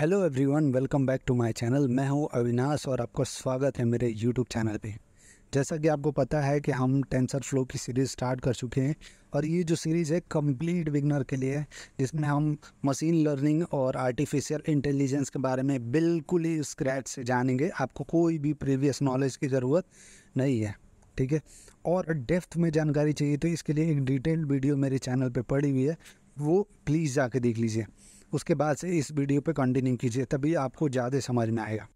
Hello everyone, welcome back to my channel. मैं हूं अविनाश और आपका स्वागत है मेरे यूट्यूब चैनल पे। जैसा कि आपको पता है कि हम टेंसर फ्लो की सीरीज़ स्टार्ट कर चुके हैं और ये जो सीरीज़ है कंप्लीट बिगनर के लिए, जिसमें हम मशीन लर्निंग और आर्टिफिशियल इंटेलिजेंस के बारे में बिल्कुल ही स्क्रैच से जानेंगे। आपको कोई भी प्रीवियस नॉलेज की ज़रूरत नहीं है, ठीक है। और डेप्थ में जानकारी चाहिए तो इसके लिए एक डिटेल्ड वीडियो मेरे चैनल पर पड़ी हुई है, वो प्लीज़ जाके देख लीजिए। उसके बाद से इस वीडियो पे कंटिन्यू कीजिए, तभी आपको ज़्यादा समझ में आएगा।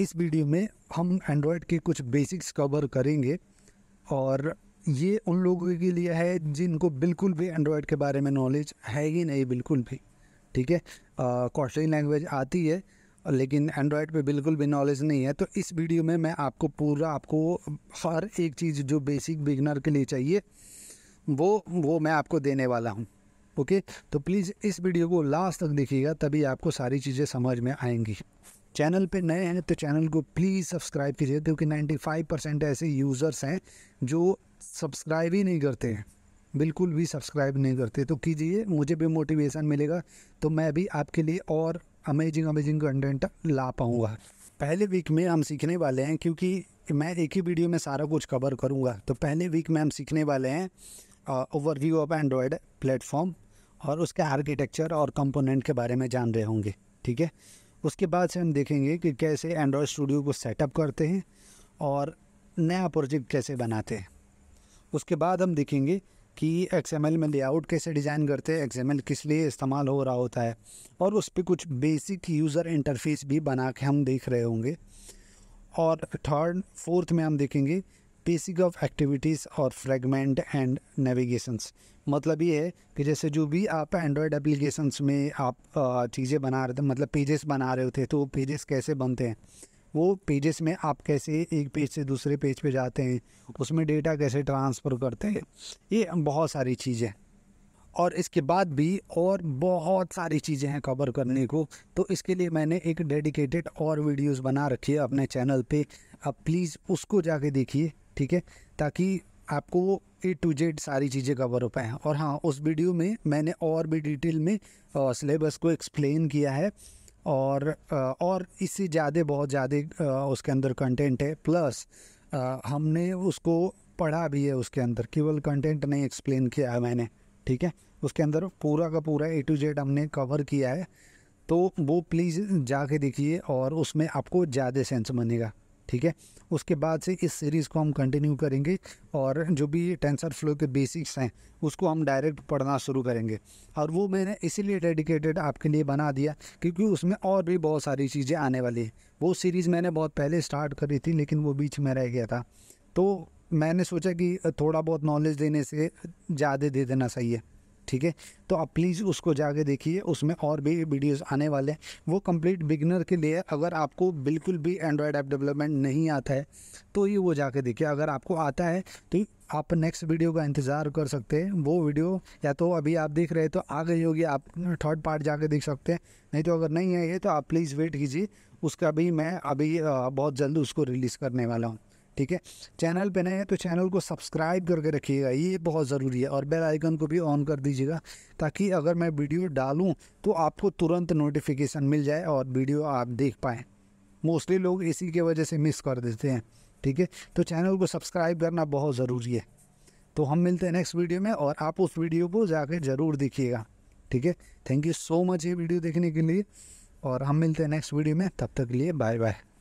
इस वीडियो में हम एंड्रॉयड के कुछ बेसिक्स कवर करेंगे और ये उन लोगों के लिए है जिनको बिल्कुल भी एंड्रॉयड के बारे में नॉलेज है ही नहीं, बिल्कुल भी, ठीक है। कोटलिन लैंग्वेज आती है लेकिन एंड्रॉयड पे बिल्कुल भी नॉलेज नहीं है। तो इस वीडियो में मैं आपको पूरा, आपको हर एक चीज़ जो बेसिक बिगिनर के लिए चाहिए वो मैं आपको देने वाला हूँ। ओके तो प्लीज़ इस वीडियो को लास्ट तक देखिएगा, तभी आपको सारी चीज़ें समझ में आएंगी। चैनल पे नए हैं तो चैनल को प्लीज़ सब्सक्राइब कीजिए, क्योंकि 95% ऐसे यूज़र्स हैं जो सब्सक्राइब ही नहीं करते हैं, बिल्कुल भी सब्सक्राइब नहीं करते। तो कीजिए, मुझे भी मोटिवेशन मिलेगा तो मैं भी आपके लिए और अमेजिंग कंटेंट ला पाऊँगा। पहले वीक में हम सीखने वाले हैं, क्योंकि मैं एक ही वीडियो में सारा कुछ कवर करूँगा, तो पहले वीक में हम सीखने वाले हैं ओवरव्यू ऑफ एंड्रॉयड प्लेटफॉर्म और उसके आर्किटेक्चर और कंपोनेंट के बारे में जान रहे होंगे, ठीक है। उसके बाद से हम देखेंगे कि कैसे एंड्रॉयड स्टूडियो को सेटअप करते हैं और नया प्रोजेक्ट कैसे बनाते हैं। उसके बाद हम देखेंगे कि XML में लेआउट कैसे डिज़ाइन करते हैं, XML किस लिए इस्तेमाल हो रहा होता है, और उस पर कुछ बेसिक यूज़र इंटरफेस भी बना के हम देख रहे होंगे। और फोर्थ में हम देखेंगे बेसिक ऑफ एक्टिविटीज़ और फ्रेगमेंट एंड नेविगेशंस। मतलब ये है कि जैसे जो भी आप एंड्रॉयड एप्लीकेशंस में आप चीज़ें बना रहे थे, मतलब पेजेस बना रहे होते, तो पेजेस कैसे बनते हैं, वो पेजेस में आप कैसे एक पेज से दूसरे पेज पे जाते हैं, उसमें डेटा कैसे ट्रांसफ़र करते हैं, ये बहुत सारी चीज़ें। और इसके बाद भी और बहुत सारी चीज़ें हैं कवर करने को, तो इसके लिए मैंने एक डेडिकेटेड और वीडियोज़ बना रखी है अपने चैनल पर, आप प्लीज़ उसको जाके देखिए, ठीक है, ताकि आपको वो A to Z सारी चीज़ें कवर हो पाएँ। और हाँ, उस वीडियो में मैंने और भी डिटेल में सिलेबस को एक्सप्लेन किया है और इससे ज़्यादा, बहुत ज़्यादा उसके अंदर कंटेंट है। प्लस हमने उसको पढ़ा भी है, उसके अंदर केवल कंटेंट नहीं एक्सप्लेन किया है मैंने, ठीक है। उसके अंदर पूरा का पूरा A to Z हमने कवर किया है, तो वो प्लीज़ जाके देखिए और उसमें आपको ज़्यादा सेंस बनेगा, ठीक है। उसके बाद से इस सीरीज़ को हम कंटिन्यू करेंगे और जो भी टेंसर फ्लो के बेसिक्स हैं उसको हम डायरेक्ट पढ़ना शुरू करेंगे। और वो मैंने इसीलिए डेडिकेटेड आपके लिए बना दिया क्योंकि उसमें और भी बहुत सारी चीज़ें आने वाली हैं। वो सीरीज़ मैंने बहुत पहले स्टार्ट करी थी लेकिन वो बीच में रह गया था, तो मैंने सोचा कि थोड़ा बहुत नॉलेज देने से ज़्यादा दे देना सही है, ठीक है। तो आप प्लीज़ उसको जाके देखिए, उसमें और भी वीडियोस आने वाले हैं। वो कंप्लीट बिगिनर के लिए, अगर आपको बिल्कुल भी एंड्रॉयड ऐप डेवलपमेंट नहीं आता है तो ये वो जाके देखिए। अगर आपको आता है तो आप नेक्स्ट वीडियो का इंतज़ार कर सकते हैं। वो वीडियो या तो अभी आप देख रहे हैं तो आ गई होगी, आप थर्ड पार्ट जाके देख सकते हैं, नहीं तो अगर नहीं है ये तो आप प्लीज़ वेट कीजिए, उसका भी मैं अभी बहुत जल्द उसको रिलीज़ करने वाला हूँ, ठीक है। चैनल पे नए हैं तो चैनल को सब्सक्राइब करके रखिएगा, ये बहुत ज़रूरी है, और बेल आइकन को भी ऑन कर दीजिएगा ताकि अगर मैं वीडियो डालूं तो आपको तुरंत नोटिफिकेशन मिल जाए और वीडियो आप देख पाएँ। मोस्टली लोग इसी के वजह से मिस कर देते हैं, ठीक है। तो चैनल को सब्सक्राइब करना बहुत ज़रूरी है। तो हम मिलते हैं नेक्स्ट वीडियो में और आप उस वीडियो को जाकर ज़रूर देखिएगा, ठीक है। थैंक यू सो मच ये वीडियो देखने के लिए और हम मिलते हैं नेक्स्ट वीडियो में। तब तक के लिए बाय बाय।